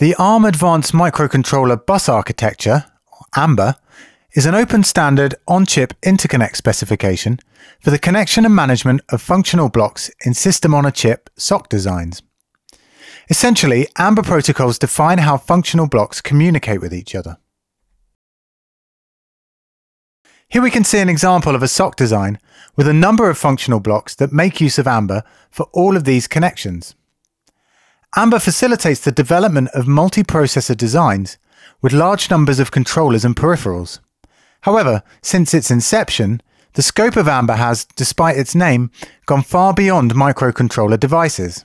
The ARM Advanced Microcontroller Bus Architecture, AMBA, is an open standard on-chip interconnect specification for the connection and management of functional blocks in system-on-a-chip SoC designs. Essentially, AMBA protocols define how functional blocks communicate with each other. Here we can see an example of a SoC design with a number of functional blocks that make use of AMBA for all of these connections. AMBA facilitates the development of multi-processor designs with large numbers of controllers and peripherals. However, since its inception, the scope of AMBA has, despite its name, gone far beyond microcontroller devices.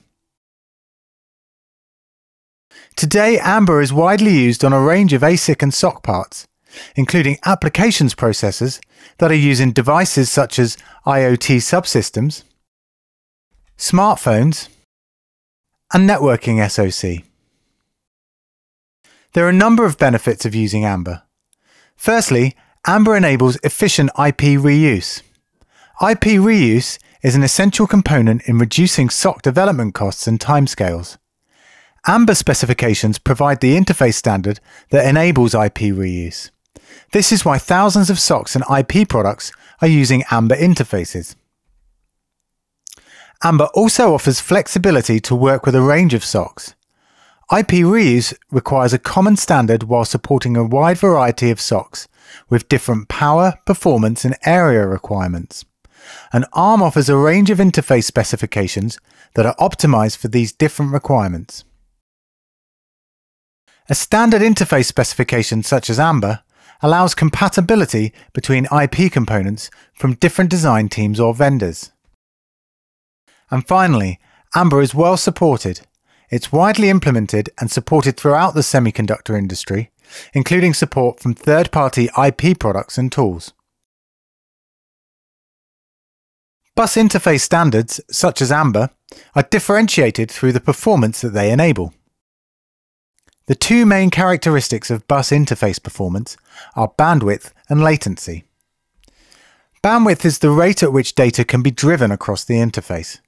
Today, AMBA is widely used on a range of ASIC and SoC parts, including applications processors that are used in devices such as IoT subsystems, smartphones, and networking SoC. There are a number of benefits of using AMBA. Firstly, AMBA enables efficient IP reuse. IP reuse is an essential component in reducing SoC development costs and timescales. AMBA specifications provide the interface standard that enables IP reuse. This is why thousands of SoCs and IP products are using AMBA interfaces. AMBA also offers flexibility to work with a range of SoCs. IP reuse requires a common standard while supporting a wide variety of SoCs with different power, performance and area requirements. And ARM offers a range of interface specifications that are optimized for these different requirements. A standard interface specification such as AMBA allows compatibility between IP components from different design teams or vendors. And finally, AMBA is well supported. It's widely implemented and supported throughout the semiconductor industry, including support from third-party IP products and tools. Bus interface standards, such as AMBA, are differentiated through the performance that they enable. The two main characteristics of bus interface performance are bandwidth and latency. Bandwidth is the rate at which data can be driven across the interface.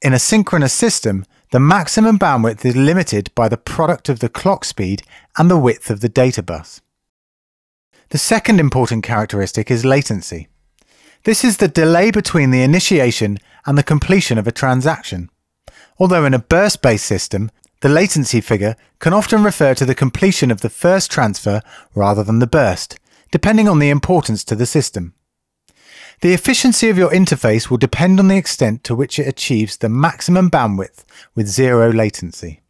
In a synchronous system, the maximum bandwidth is limited by the product of the clock speed and the width of the data bus. The second important characteristic is latency. This is the delay between the initiation and the completion of a transaction. Although in a burst-based system, the latency figure can often refer to the completion of the first transfer rather than the burst, depending on the importance to the system. The efficiency of your interface will depend on the extent to which it achieves the maximum bandwidth with zero latency.